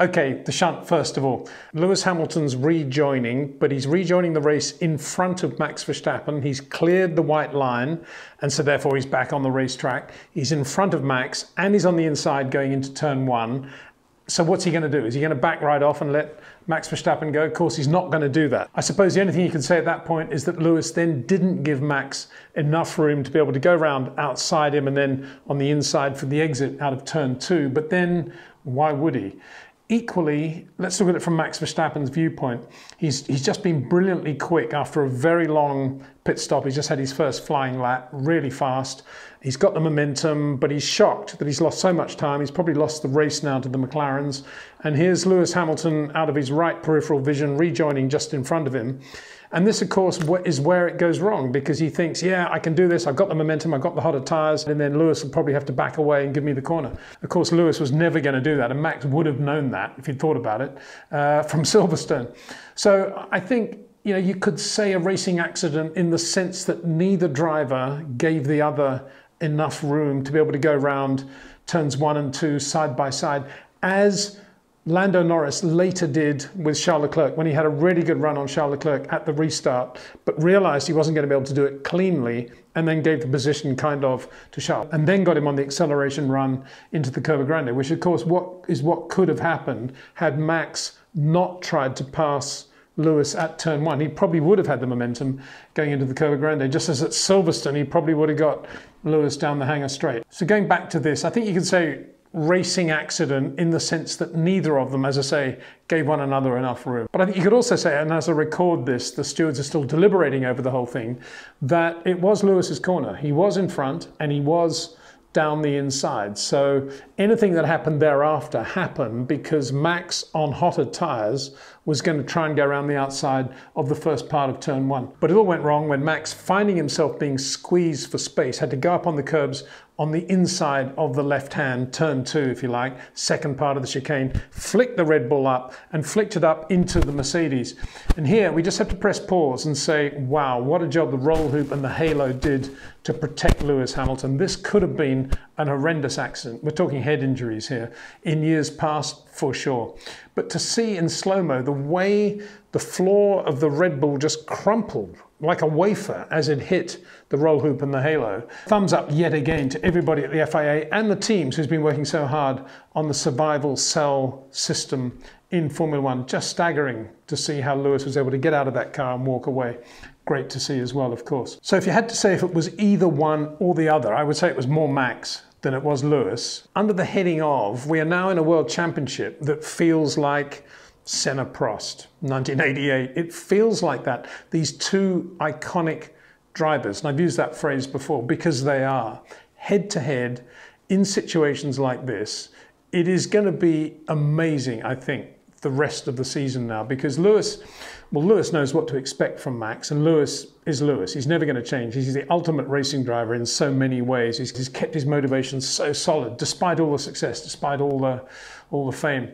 Okay, the shunt first of all. Lewis Hamilton's rejoining, but he's rejoining the race in front of Max Verstappen. He's cleared the white line, and so therefore he's back on the racetrack. He's in front of Max, and he's on the inside going into turn one. So what's he going to do? Is he going to back right off and let Max Verstappen go? Of course, he's not going to do that. I suppose the only thing you can say at that point is that Lewis then didn't give Max enough room to be able to go round outside him and then on the inside for the exit out of turn two. But then why would he? Equally, let's look at it from Max Verstappen's viewpoint. He's just been brilliantly quick after a very long pit stop. He's just had his first flying lap, really fast. He's got the momentum, but he's shocked that he's lost so much time. He's probably lost the race now to the McLarens. And here's Lewis Hamilton out of his right peripheral vision, rejoining just in front of him. And this, of course, is where it goes wrong, because he thinks, yeah, I can do this. I've got the momentum. I've got the hotter tyres. And then Lewis will probably have to back away and give me the corner. Of course, Lewis was never going to do that. And Max would have known that if he'd thought about it from Silverstone. So I think, you know, you could say a racing accident in the sense that neither driver gave the other enough room to be able to go round turns one and two side by side, as Lando Norris later did with Charles Leclerc when he had a really good run on Charles Leclerc at the restart, but realised he wasn't going to be able to do it cleanly and then gave the position kind of to Charles and then got him on the acceleration run into the Curva Grande, which of course is what could have happened had Max not tried to pass Lewis at turn one. He probably would have had the momentum going into the Curva Grande, just as at Silverstone he probably would have got Lewis down the hanger straight. So going back to this, I think you can say racing accident in the sense that neither of them, as I say, gave one another enough room. But I think you could also say, and as I record this, the stewards are still deliberating over the whole thing, that it was Lewis's corner. He was in front and he was down the inside. So anything that happened thereafter happened because Max on hotter tyres was going to try and go around the outside of the first part of turn one. But it all went wrong when Max, finding himself being squeezed for space, had to go up on the curbs on the inside of the left hand, turn two if you like, second part of the chicane, flicked the Red Bull up and flicked it up into the Mercedes. And here we just have to press pause and say, wow, what a job the roll hoop and the halo did to protect Lewis Hamilton. This could have been an horrendous accident. We're talking head injuries here in years past for sure. But to see in slow-mo the way the floor of the Red Bull just crumpled like a wafer as it hit the roll hoop and the halo. Thumbs up yet again to everybody at the FIA and the teams who's been working so hard on the survival cell system in Formula One. Just staggering to see how Lewis was able to get out of that car and walk away. Great to see as well, of course. So if you had to say if it was either one or the other, I would say it was more Max than it was Lewis. Under the heading of, we are now in a world championship that feels like Senna Prost, 1988. It feels like that. These two iconic drivers, and I've used that phrase before because they are head-to-head in situations like this. It is going to be amazing, I think, the rest of the season now, because Lewis, well, Lewis knows what to expect from Max, and Lewis is Lewis. He's never going to change. He's the ultimate racing driver in so many ways. He's kept his motivation so solid, despite all the success, despite all the fame.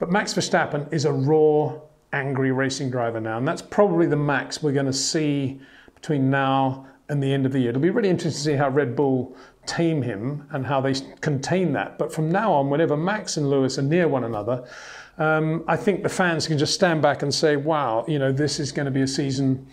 But Max Verstappen is a raw, angry racing driver now, and that's probably the Max we're going to see between now and the end of the year. It'll be really interesting to see how Red Bull tame him and how they contain that. But from now on, whenever Max and Lewis are near one another, I think the fans can just stand back and say, wow, you know, this is going to be a season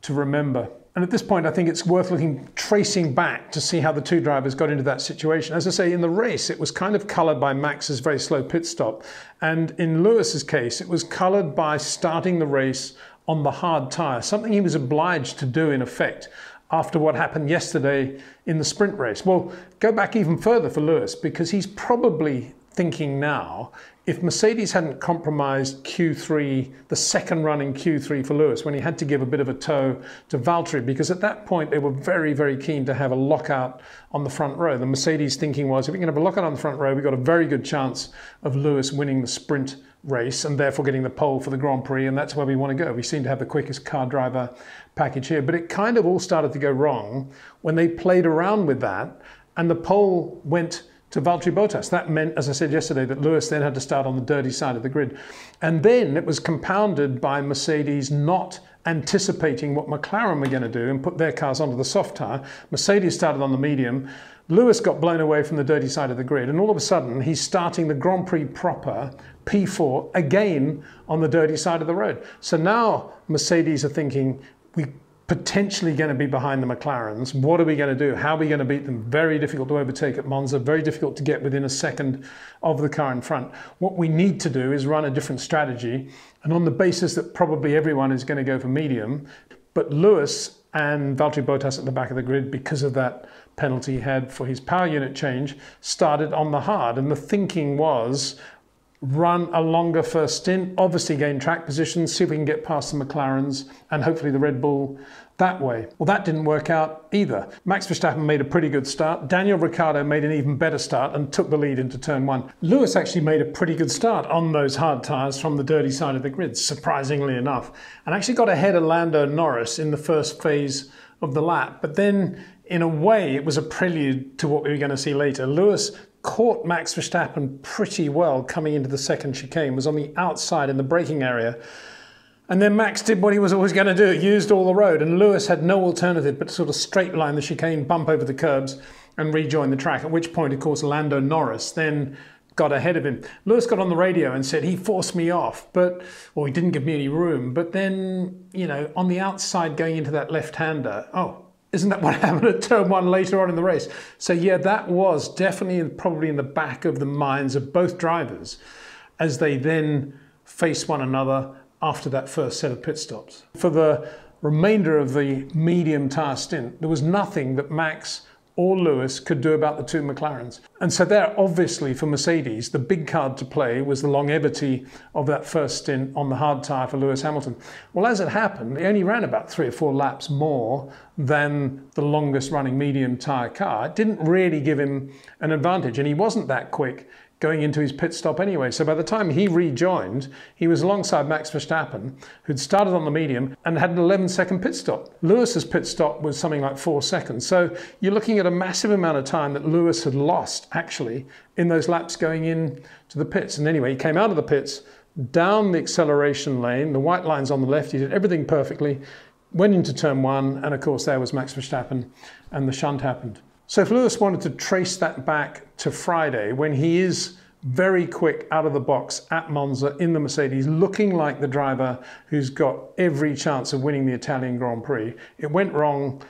to remember. And at this point, I think it's worth tracing back to see how the two drivers got into that situation. As I say, in the race, it was kind of coloured by Max's very slow pit stop. And in Lewis's case, it was coloured by starting the race on the hard tyre, something he was obliged to do in effect after what happened yesterday in the sprint race. Well, go back even further for Lewis, because he's probably thinking now, if Mercedes hadn't compromised Q3, the second run in Q3 for Lewis, when he had to give a bit of a toe to Valtteri, because at that point they were very, very keen to have a lockout on the front row. The Mercedes thinking was, if we can have a lockout on the front row, we've got a very good chance of Lewis winning the sprint race and therefore getting the pole for the Grand Prix, and that's where we want to go. We seem to have the quickest car driver package here. But it kind of all started to go wrong when they played around with that, and the pole went to Valtteri Bottas. That meant, as I said yesterday, that Lewis then had to start on the dirty side of the grid. And then it was compounded by Mercedes not anticipating what McLaren were going to do and put their cars onto the soft tyre. Mercedes started on the medium. Lewis got blown away from the dirty side of the grid, and all of a sudden he's starting the Grand Prix proper, P4, again on the dirty side of the road. So now Mercedes are thinking, we're potentially going to be behind the McLarens. What are we going to do? How are we going to beat them? Very difficult to overtake at Monza, very difficult to get within a second of the car in front. What we need to do is run a different strategy, and on the basis that probably everyone is going to go for medium, but Lewis and Valtteri Bottas at the back of the grid, because of that penalty he had for his power unit change, started on the hard. And the thinking was, run a longer first stint, obviously gain track position, see if we can get past the McLarens and hopefully the Red Bull that way. Well, that didn't work out either. Max Verstappen made a pretty good start. Daniel Ricciardo made an even better start and took the lead into turn one. Lewis actually made a pretty good start on those hard tyres from the dirty side of the grid, surprisingly enough, and actually got ahead of Lando Norris in the first phase of the lap. But then, in a way, it was a prelude to what we were going to see later. Lewis caught Max Verstappen pretty well coming into the second chicane, was on the outside in the braking area. And then Max did what he was always going to do, used all the road, and Lewis had no alternative but to sort of straight line the chicane, bump over the curbs and rejoin the track, at which point, of course, Lando Norris then got ahead of him. Lewis got on the radio and said, he forced me off, but, well, he didn't give me any room, but then, you know, on the outside going into that left-hander, oh, isn't that what happened at turn one later on in the race? So yeah, that was definitely and probably in the back of the minds of both drivers as they then face one another after that first set of pit stops. For the remainder of the medium tyre stint, there was nothing that Max or Lewis could do about the two McLarens. And so there, obviously, for Mercedes, the big card to play was the longevity of that first stint on the hard tyre for Lewis Hamilton. Well, as it happened, he only ran about 3 or 4 laps more than the longest running medium tyre car. It didn't really give him an advantage, and he wasn't that quick going into his pit stop anyway. So by the time he rejoined, he was alongside Max Verstappen, who'd started on the medium and had an 11-second pit stop. Lewis's pit stop was something like 4 seconds. So you're looking at a massive amount of time that Lewis had lost, actually, in those laps going in to the pits. And anyway, he came out of the pits, down the acceleration lane, the white line's on the left, he did everything perfectly, went into turn one, and of course there was Max Verstappen, and the shunt happened. So if Lewis wanted to trace that back to Friday, when he is very quick out of the box at Monza in the Mercedes, looking like the driver who's got every chance of winning the Italian Grand Prix, it went wrong,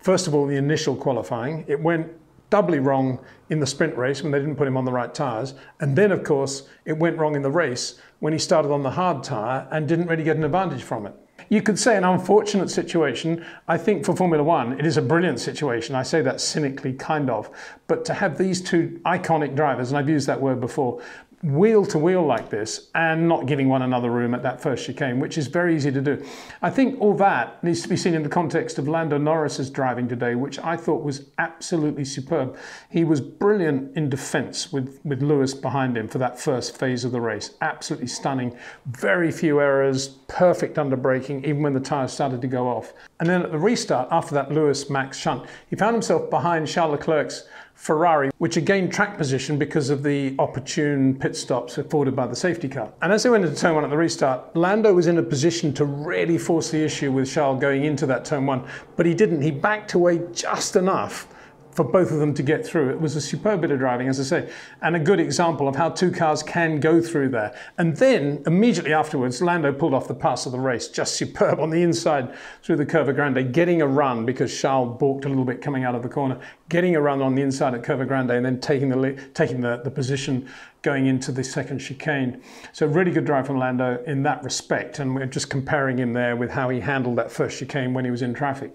first of all, in the initial qualifying. It went doubly wrong in the sprint race when they didn't put him on the right tyres. And then, of course, it went wrong in the race when he started on the hard tyre and didn't really get an advantage from it. You could say an unfortunate situation. I think for Formula One, it is a brilliant situation. I say that cynically, kind of. But to have these two iconic drivers, and I've used that word before, wheel to wheel like this and not giving one another room at that first chicane, which is very easy to do. I think all that needs to be seen in the context of Lando Norris's driving today, which I thought was absolutely superb. He was brilliant in defence with Lewis behind him for that first phase of the race. Absolutely stunning. Very few errors, perfect under braking, even when the tyres started to go off. And then at the restart, after that Lewis-Max shunt, he found himself behind Charles Leclerc's Ferrari, which again tracked position because of the opportune pit stops afforded by the safety car. And as they went into turn one at the restart, Lando was in a position to really force the issue with Charles going into that turn one, but he didn't. He backed away just enough for both of them to get through. It was a superb bit of driving, as I say, and a good example of how two cars can go through there. And then, immediately afterwards, Lando pulled off the pass of the race, just superb on the inside through the Curva Grande, getting a run because Charles balked a little bit coming out of the corner, getting a run on the inside at Curva Grande and then taking the position going into the second chicane. So really good drive from Lando in that respect, and we're just comparing him there with how he handled that first chicane when he was in traffic.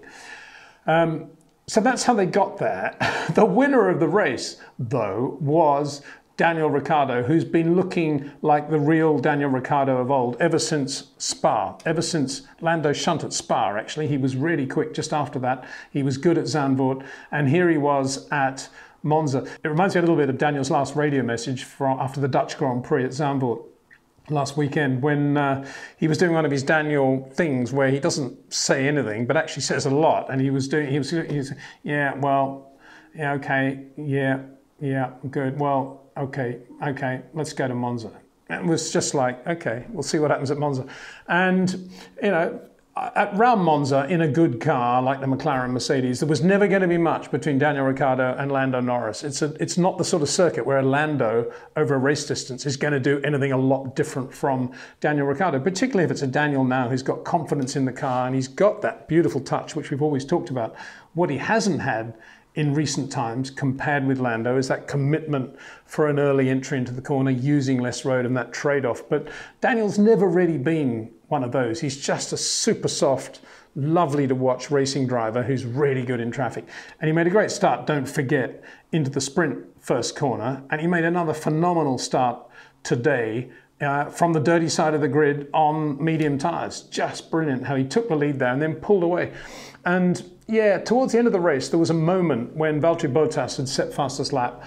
So that's how they got there. The winner of the race, though, was Daniel Ricciardo, who's been looking like the real Daniel Ricciardo of old ever since Spa, ever since Lando shunt at Spa, actually. He was really quick just after that. He was good at Zandvoort, and here he was at Monza. It reminds me a little bit of Daniel's last radio message after the Dutch Grand Prix at Zandvoort last weekend, when he was doing one of his Daniel things where he doesn't say anything but actually says a lot, and he was doing, he was yeah, well, yeah, okay, yeah, Yeah, good. Well, okay, let's go to Monza. It was just like, okay, we'll see what happens at Monza. And, you know, at round Monza, in a good car like the McLaren-Mercedes, there was never going to be much between Daniel Ricciardo and Lando Norris. It's not the sort of circuit where Lando, over a race distance, is going to do anything a lot different from Daniel Ricciardo, particularly if it's a Daniel now who's got confidence in the car and he's got that beautiful touch, which we've always talked about. What he hasn't had in recent times, compared with Lando, is that commitment for an early entry into the corner, using less road and that trade-off. But Daniel's never really been one of those. He's just a super soft, lovely to watch racing driver who's really good in traffic. And he made a great start, don't forget, into the sprint first corner. And he made another phenomenal start today from the dirty side of the grid on medium tyres. Just brilliant how he took the lead there and then pulled away. And yeah, towards the end of the race, there was a moment when Valtteri Bottas had set fastest lap.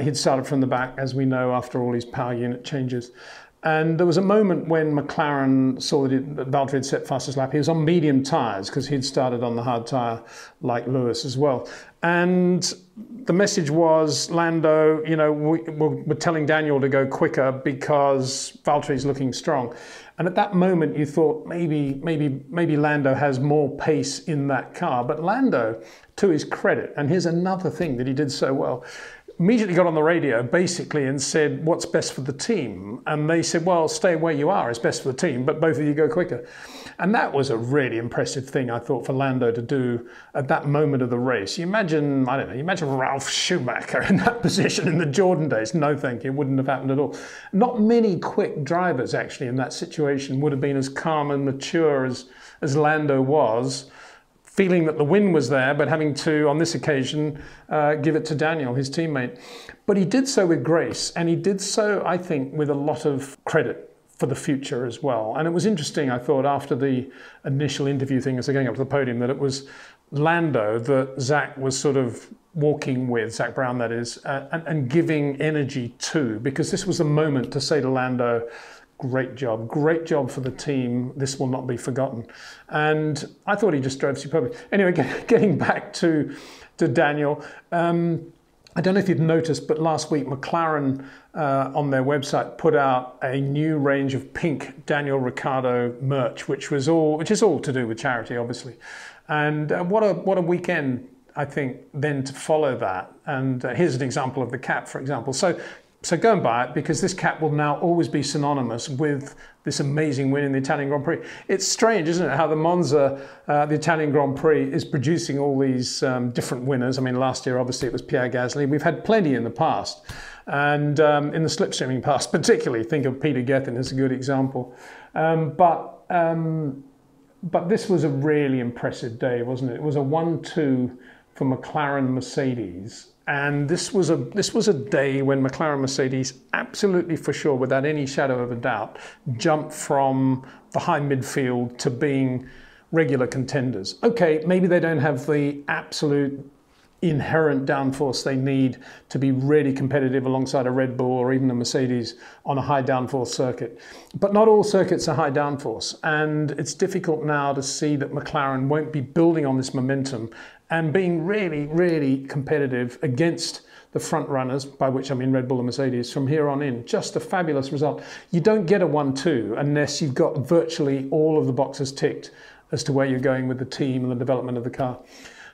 He'd started from the back, as we know, after all his power unit changes. And there was a moment when McLaren saw that Valtteri had set fastest lap. He was on medium tyres because he'd started on the hard tyre like Lewis as well. And the message was, Lando, you know, we're telling Daniel to go quicker because Valtteri's looking strong. And at that moment, you thought maybe Lando has more pace in that car. But Lando, to his credit, and here's another thing that he did so well, immediately got on the radio basically and said, what's best for the team? And they said, well, stay where you are is best for the team, but both of you go quicker. And that was a really impressive thing, I thought, for Lando to do at that moment of the race. You imagine, I don't know, you imagine Ralph Schumacher in that position in the Jordan days. No, thank you. It wouldn't have happened at all. Not many quick drivers actually in that situation would have been as calm and mature as Lando was, feeling that the win was there, but having to, on this occasion, give it to Daniel, his teammate. But he did so with grace, and he did so, I think, with a lot of credit for the future as well. And it was interesting, I thought, after the initial interview thing as they're going up to the podium, that it was Lando that Zach was sort of walking with, Zach Brown that is, and giving energy to, because this was a moment to say to Lando, great job for the team. This will not be forgotten. And I thought he just drove superbly. Anyway, getting back to Daniel, I don't know if you've noticed, but last week McLaren on their website put out a new range of pink Daniel Ricciardo merch, which is all to do with charity, obviously. And what a weekend, I think, then to follow that. And here's an example of the cap, for example. So go and buy it, because this cap will now always be synonymous with this amazing win in the Italian Grand Prix. It's strange, isn't it, how the Monza, the Italian Grand Prix, is producing all these different winners. I mean, last year, obviously, it was Pierre Gasly. We've had plenty in the past, and in the slipstreaming past, particularly. Think of Peter Gethin as a good example. But this was a really impressive day, wasn't it? It was a 1-2 for McLaren-Mercedes. And this was a day when McLaren-Mercedes absolutely, for sure, without any shadow of a doubt, jumped from the high midfield to being regular contenders. Okay, maybe they don't have the absolute inherent downforce they need to be really competitive alongside a Red Bull or even a Mercedes on a high downforce circuit. But not all circuits are high downforce, and it's difficult now to see that McLaren won't be building on this momentum and being really, really competitive against the front runners, by which I mean Red Bull and Mercedes, from here on in. Just a fabulous result. You don't get a 1-2 unless you've got virtually all of the boxes ticked as to where you're going with the team and the development of the car.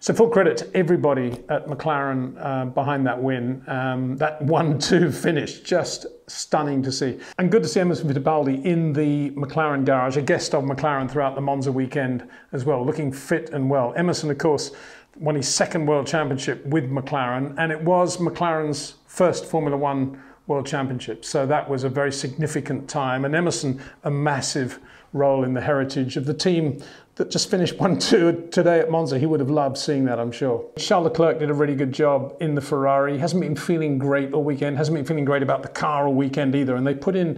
So full credit to everybody at McLaren behind that win. That 1-2 finish, just stunning to see. And good to see Emerson Fittipaldi in the McLaren garage, a guest of McLaren throughout the Monza weekend as well, looking fit and well. Emerson, of course, won his second World Championship with McLaren, and it was McLaren's first Formula One World Championship. So that was a very significant time. And Emerson, a massive role in the heritage of the team that just finished 1-2 today at Monza. He would have loved seeing that, I'm sure. Charles Leclerc did a really good job in the Ferrari. He hasn't been feeling great all weekend. Hasn't been feeling great about the car all weekend either. And they put in,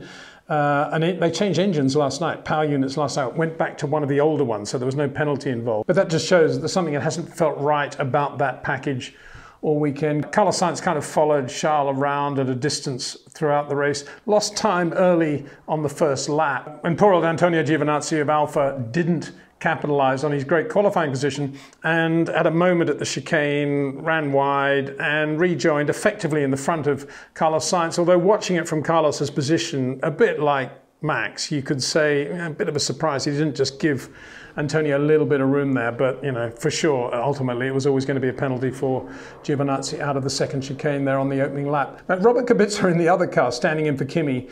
they changed engines last night, power units last night, went back to one of the older ones, so there was no penalty involved. But that just shows that there's something that hasn't felt right about that package all weekend. Carlos Sainz kind of followed Charles around at a distance throughout the race. Lost time early on the first lap. And poor old Antonio Giovinazzi of Alfa didn't capitalised on his great qualifying position and at a moment at the chicane ran wide and rejoined effectively in the front of Carlos Sainz, although watching it from Carlos's position, a bit like Max, you could say a bit of a surprise. He didn't just give Antonio a little bit of room there, but you know, for sure, ultimately it was always going to be a penalty for Giovinazzi out of the second chicane there on the opening lap. Now, Robert Kubica in the other car, standing in for Kimi,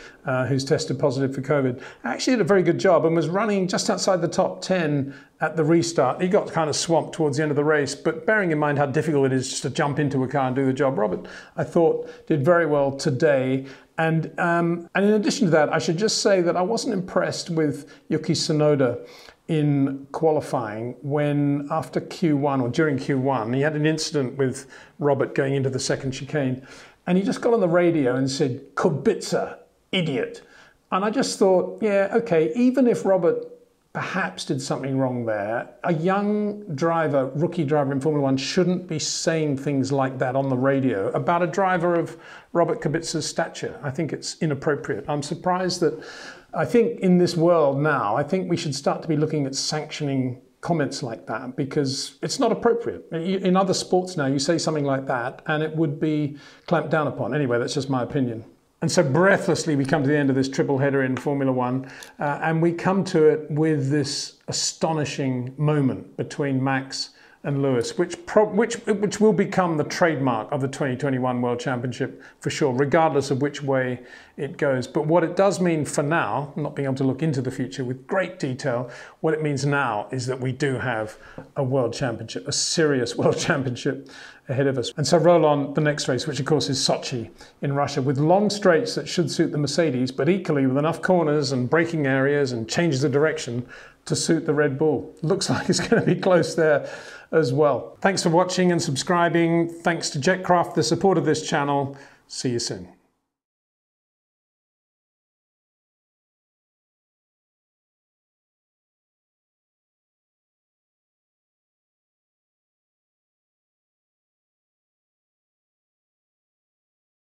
who's tested positive for COVID, actually did a very good job and was running just outside the top 10 at the restart. He got kind of swamped towards the end of the race, but bearing in mind how difficult it is just to jump into a car and do the job, Robert, I thought, did very well today. And in addition to that, I should just say that I wasn't impressed with Yuki Tsunoda in qualifying when, after Q1 or during Q1, he had an incident with Robert going into the second chicane, and he just got on the radio and said, "Kubica, idiot." And I just thought, yeah, okay, even if Robert perhaps did something wrong there, a young driver, rookie driver in Formula One shouldn't be saying things like that on the radio about a driver of Robert Kubica's stature. I think it's inappropriate. I'm surprised that, I think in this world now, I think we should start to be looking at sanctioning comments like that, because it's not appropriate. In other sports now, you say something like that and it would be clamped down upon. Anyway, that's just my opinion. And so breathlessly, we come to the end of this triple header in Formula One, and we come to it with this astonishing moment between Max and Lewis, which will become the trademark of the 2021 World Championship for sure, regardless of which way it goes. But what it does mean for now, not being able to look into the future with great detail, what it means now is that we do have a World Championship, a serious World Championship ahead of us. And so roll on the next race, which of course is Sochi in Russia, with long straights that should suit the Mercedes, but equally with enough corners and braking areas and changes of direction to suit the Red Bull. Looks like it's going to be close there as well. Thanks for watching and subscribing. Thanks to Jetcraft, the support of this channel. See you soon.